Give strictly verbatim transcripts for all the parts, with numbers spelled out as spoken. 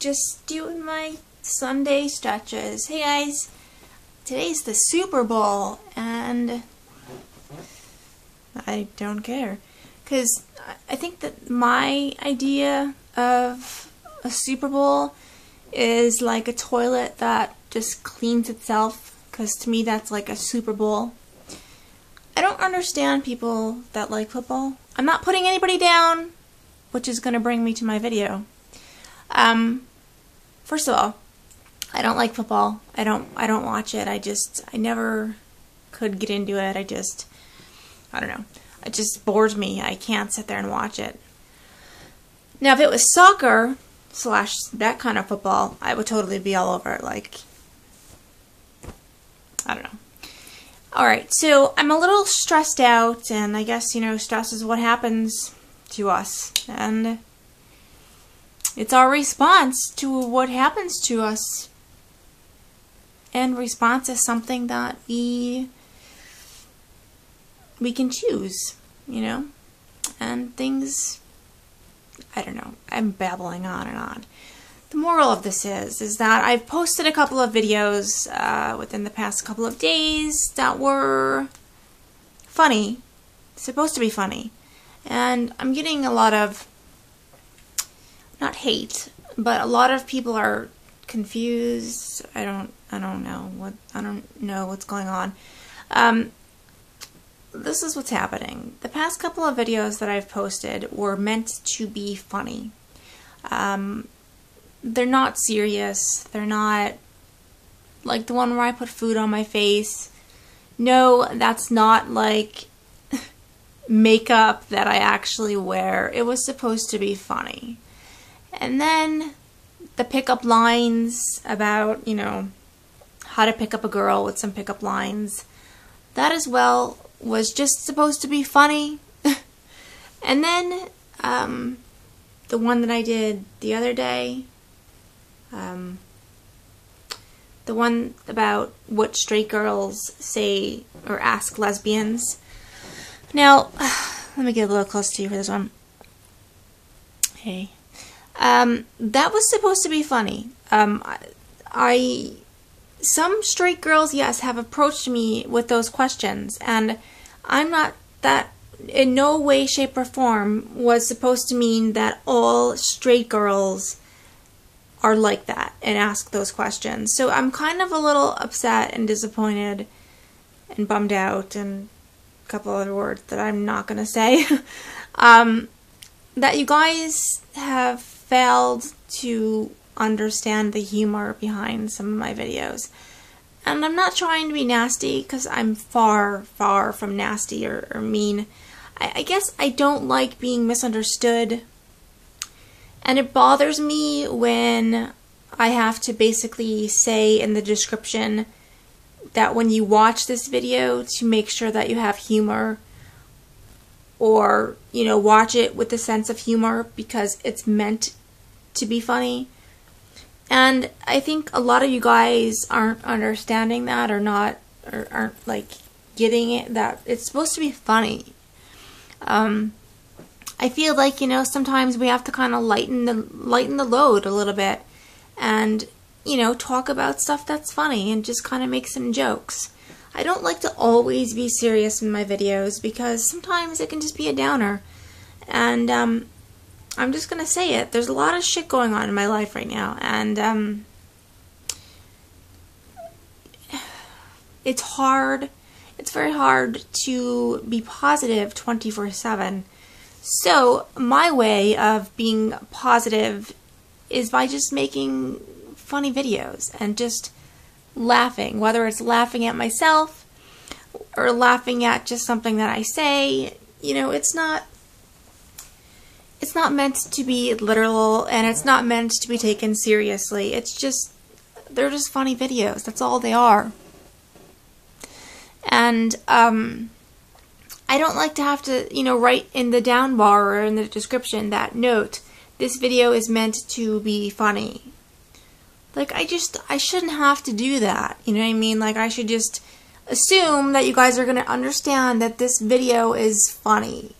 just doing my Sunday stretches. Hey guys, today's the Super Bowl and I don't care, because I think that my idea of a Super Bowl is like a toilet that just cleans itself, because to me that's like a Super Bowl. I don't understand people that like football. I'm not putting anybody down, which is going to bring me to my video. Um, first of all, I don't like football. I don't, I don't watch it. I just, I never could get into it. I just, I don't know. It just bores me. I can't sit there and watch it. Now, if it was soccer slash that kind of football, I would totally be all over it. Like, I don't know. Alright, so I'm a little stressed out, and I guess, you know, stress is what happens to us, and it's our response to what happens to us, and response is something that we we can choose, you know, and things, I don't know, I'm babbling on and on. The moral of this is, is that I've posted a couple of videos uh, within the past couple of days that were funny, supposed to be funny, and I'm getting a lot of, not hate, but a lot of people are confused. I don't, I don't know what, I don't know what's going on. Um, this is what's happening. The past couple of videos that I've posted were meant to be funny. Um... They're not serious. They're not like the one where I put food on my face. No, that's not like makeup that I actually wear. It was supposed to be funny. And then the pickup lines about, you know, how to pick up a girl with some pickup lines. That as well was just supposed to be funny. And then um, the one that I did the other day, Um, the one about what straight girls say or ask lesbians. Now, let me get a little close to you for this one. Hey. Um, that was supposed to be funny. Um, I, I, some straight girls, yes, have approached me with those questions, and I'm not that, in no way, shape, or form was supposed to mean that all straight girls are like that and ask those questions. So I'm kind of a little upset and disappointed and bummed out and a couple other words that I'm not gonna say. um, that you guys have failed to understand the humor behind some of my videos. And I'm not trying to be nasty, because I'm far, far from nasty or, or mean. I, I guess I don't like being misunderstood. And it bothers me when I have to basically say in the description that when you watch this video to make sure that you have humor, or, you know, watch it with a sense of humor because it's meant to be funny. And I think a lot of you guys aren't understanding that, or not, or aren't like getting it, that it's supposed to be funny. Um... I feel like, you know, sometimes we have to kind of lighten the lighten the load a little bit, and, you know, talk about stuff that's funny and just kind of make some jokes. I don't like to always be serious in my videos, because sometimes it can just be a downer. And um, I'm just gonna say it. There's a lot of shit going on in my life right now, and um, it's hard. It's very hard to be positive twenty-four seven. So my way of being positive is by just making funny videos and just laughing, whether it's laughing at myself or laughing at just something that I say. You know, it's not it's not meant to be literal, and it's not meant to be taken seriously. It's just, they're just funny videos. That's all they are. And um I don't like to have to, you know, write in the down bar or in the description that, note, this video is meant to be funny. Like, I just, I shouldn't have to do that, you know what I mean? Like, I should just assume that you guys are going to understand that this video is funny.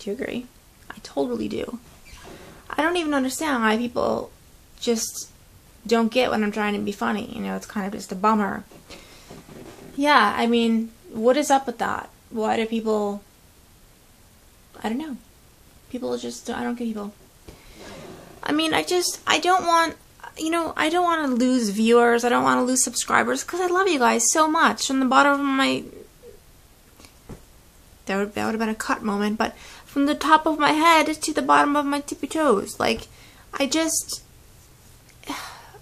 Do you agree? I totally do. I don't even understand why people just don't get when I'm trying to be funny. You know, it's kind of just a bummer. Yeah, I mean, what is up with that? Why do people... I don't know. People just... I don't get people. I mean, I just... I don't want... You know, I don't want to lose viewers. I don't want to lose subscribers. Because I love you guys so much. From the bottom of my... That would, that would have been a cut moment. But from the top of my head to the bottom of my tippy toes. Like, I just...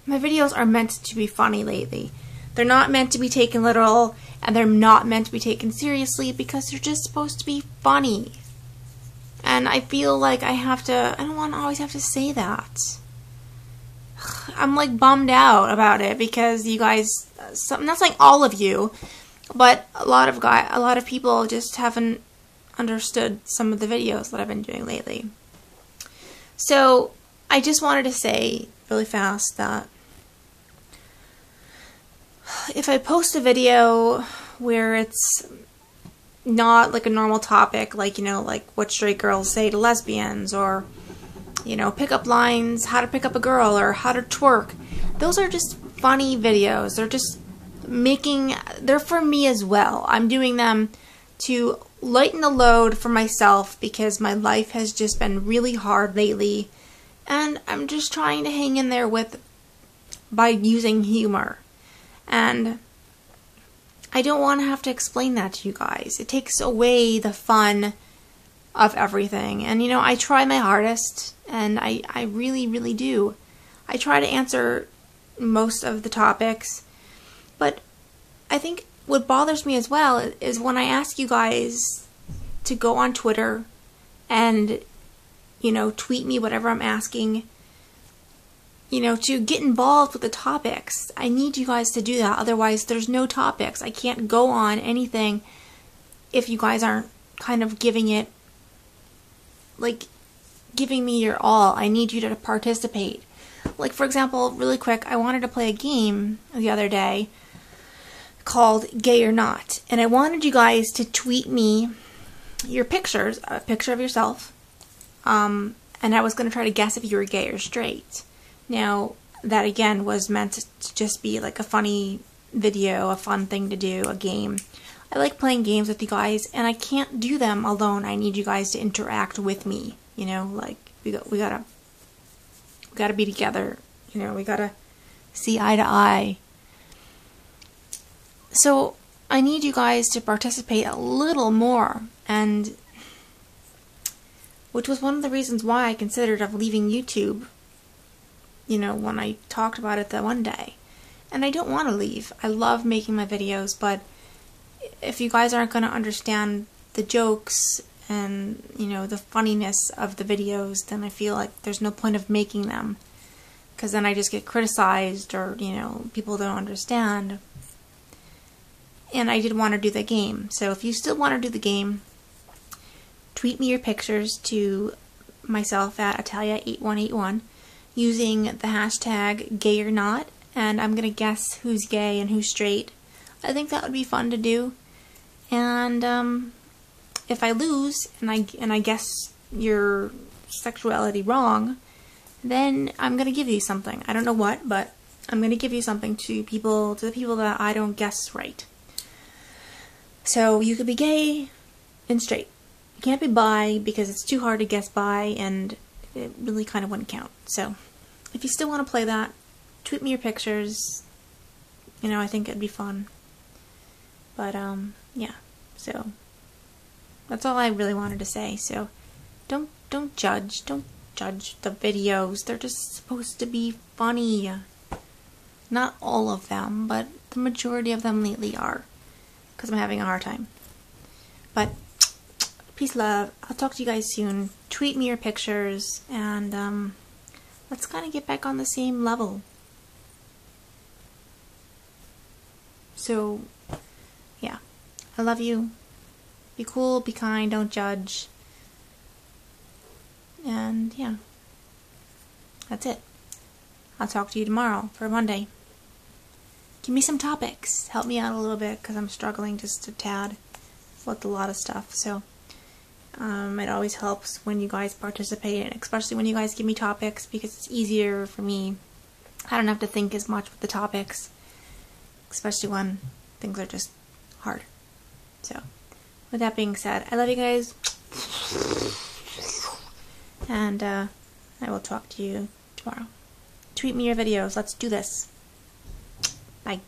My videos are meant to be funny lately. They're not meant to be taken literal. And they're not meant to be taken seriously. Because they're just supposed to be funny. And I feel like I have to... I don't want to always have to say that. I'm like bummed out about it because you guys... Some, not saying all of you, but a lot of guy, a lot of people just haven't understood some of the videos that I've been doing lately. So I just wanted to say really fast that if I post a video where it's not like a normal topic, like, you know, like what straight girls say to lesbians, or, you know, pickup lines, how to pick up a girl, or how to twerk, those are just funny videos. They're just making, they're for me as well. I'm doing them to lighten the load for myself because my life has just been really hard lately, and I'm just trying to hang in there with by using humor. And I don't want to have to explain that to you guys. It takes away the fun of everything. And, you know, I try my hardest, and I, I really, really do. I try to answer most of the topics, but I think what bothers me as well is when I ask you guys to go on Twitter and, you know, tweet me whatever I'm asking, you know, to get involved with the topics. I need you guys to do that, otherwise there's no topics. I can't go on anything if you guys aren't kind of giving it, like, giving me your all. I need you to participate. Like, for example, really quick, I wanted to play a game the other day called Gay or Not, and I wanted you guys to tweet me your pictures, a picture of yourself, um, and I was going to try to guess if you were gay or straight. Now, that again was meant to just be like a funny video, a fun thing to do, a game. I like playing games with you guys, and I can't do them alone. I need you guys to interact with me, you know, like, we, go, we gotta, we gotta be together, you know, we gotta see eye to eye. So, I need you guys to participate a little more, and, which was one of the reasons why I considered of leaving YouTube, you know, when I talked about it that one day. And I don't want to leave. I love making my videos, but if you guys aren't going to understand the jokes and, you know, the funniness of the videos, then I feel like there's no point of making them. Because then I just get criticized, or, you know, people don't understand. And I did want to do the game. So if you still want to do the game, tweet me your pictures to myself at Italia eight one eight one using the hashtag gay or not. And I'm going to guess who's gay and who's straight. I think that would be fun to do. And um, if I lose and I, and I guess your sexuality wrong, then I'm going to give you something. I don't know what, but I'm going to give you something to people, to the people that I don't guess right. So you could be gay and straight. You can't be bi because it's too hard to guess bi, and it really kind of wouldn't count. So if you still want to play that, tweet me your pictures. You know, I think it'd be fun. But, um, yeah, so, that's all I really wanted to say. So, don't, don't judge, don't judge the videos. They're just supposed to be funny. Not all of them, but the majority of them lately are, because I'm having a hard time. But, peace, love, I'll talk to you guys soon. Tweet me your pictures, and, um, let's kind of get back on the same level. So, yeah, I love you. Be cool, be kind, don't judge. And yeah, that's it. I'll talk to you tomorrow for Monday. Give me some topics. Help me out a little bit because I'm struggling just a tad with a lot of stuff. So Um, it always helps when you guys participate, and especially when you guys give me topics, because it's easier for me. I don't have to think as much with the topics, especially when things are just hard. So, with that being said, I love you guys, and uh, I will talk to you tomorrow. Tweet me your videos. Let's do this. Bye.